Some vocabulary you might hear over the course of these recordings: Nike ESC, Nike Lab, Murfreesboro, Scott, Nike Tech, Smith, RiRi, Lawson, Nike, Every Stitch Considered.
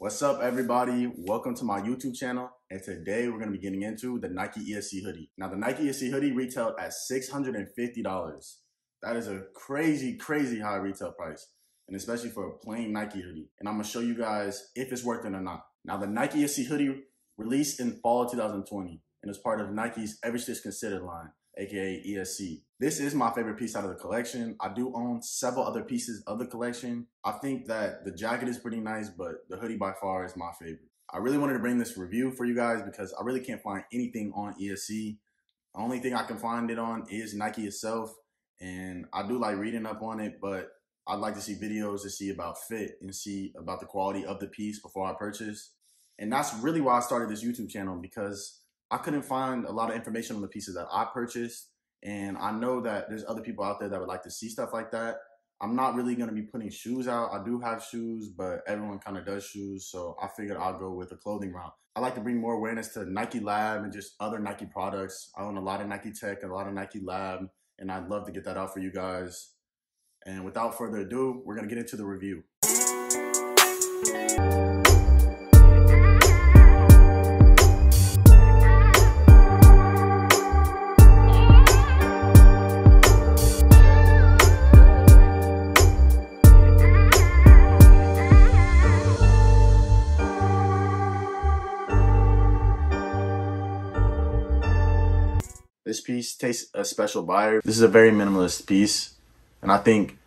What's up, everybody? Welcome to my YouTube channel, and today we're going to be getting into the Nike ESC hoodie. Now, the Nike ESC hoodie retailed at $650. That is a crazy high retail price, and especially for a plain Nike hoodie. And I'm going to show you guys if it's worth it or not. Now, the Nike ESC hoodie released in fall of 2020 and is part of Nike's Every Stitch Considered line, aka ESC. This is my favorite piece out of the collection. I do own several other pieces of the collection. I think that the jacket is pretty nice, but the hoodie by far is my favorite. I really wanted to bring this review for you guys because I really can't find anything on ESC. The only thing I can find it on is Nike itself, and I do like reading up on it, but I'd like to see videos to see about fit and see about the quality of the piece before I purchase. And that's really why I started this YouTube channel, because I couldn't find a lot of information on the pieces that I purchased, and I know that there's other people out there that would like to see stuff like that. I'm not really going to be putting shoes out. I do have shoes, but everyone kind of does shoes, so I figured I'll go with the clothing route. I like to bring more awareness to Nike Lab and just other Nike products. I own a lot of Nike Tech, a lot of Nike Lab, and I'd love to get that out for you guys. And without further ado, we're going to get into the review. This piece tastes a special buyer. This is a very minimalist piece, and I think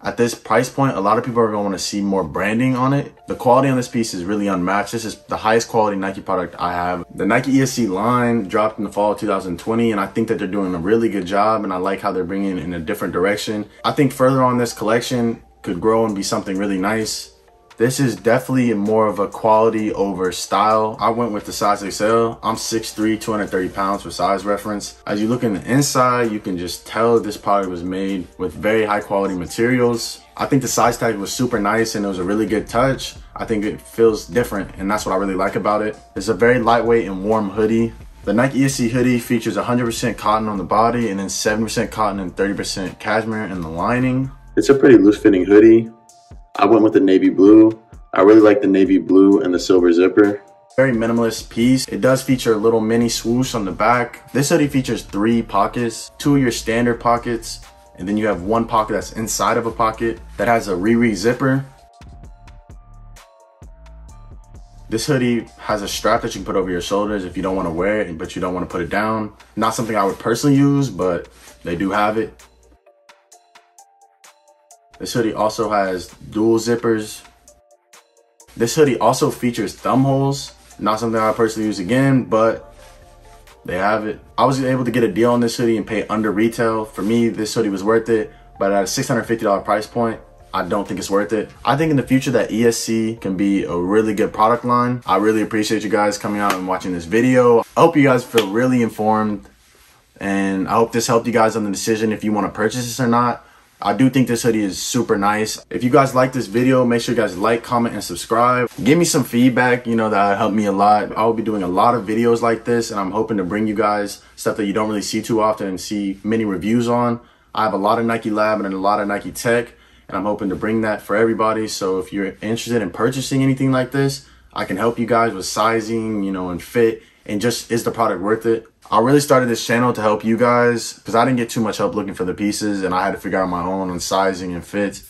at this price point, a lot of people are gonna wanna see more branding on it. The quality on this piece is really unmatched. This is the highest quality Nike product I have. The Nike ESC line dropped in the fall of 2020, and I think that they're doing a really good job, and I like how they're bringing it in a different direction. I think further on this collection could grow and be something really nice. This is definitely more of a quality over style. I went with the size XL. I'm 6'3", 230 pounds for size reference. As you look in the inside, you can just tell this product was made with very high quality materials. I think the size tag was super nice, and it was a really good touch. I think it feels different, and that's what I really like about it. It's a very lightweight and warm hoodie. The Nike ESC hoodie features 100% cotton on the body and then 7% cotton and 30% cashmere in the lining. It's a pretty loose fitting hoodie. I went with the navy blue. I really like the navy blue and the silver zipper. Very minimalist piece. It does feature a little mini swoosh on the back. This hoodie features 3 pockets, 2 of your standard pockets, and then you have 1 pocket that's inside of a pocket that has a RiRi zipper. This hoodie has a strap that you can put over your shoulders if you don't want to wear it, but you don't want to put it down. Not something I would personally use, but they do have it. This hoodie also has dual zippers. This hoodie also features thumb holes. Not something I personally use again, but they have it. I was able to get a deal on this hoodie and pay under retail. For me, this hoodie was worth it, but at a $650 price point, I don't think it's worth it. I think in the future that ESC can be a really good product line. I really appreciate you guys coming out and watching this video. I hope you guys feel really informed, and I hope this helped you guys on the decision if you want to purchase this or not. I do think this hoodie is super nice. If you guys like this video, make sure you guys like, comment, and subscribe. Give me some feedback, you know, that helped me a lot. I'll be doing a lot of videos like this, and I'm hoping to bring you guys stuff that you don't really see too often and see many reviews on. I have a lot of Nike Lab and a lot of Nike Tech, and I'm hoping to bring that for everybody. So if you're interested in purchasing anything like this, I can help you guys with sizing, you know, and fit, and just, is the product worth it? I really started this channel to help you guys because I didn't get too much help looking for the pieces, and I had to figure out my own on sizing and fits.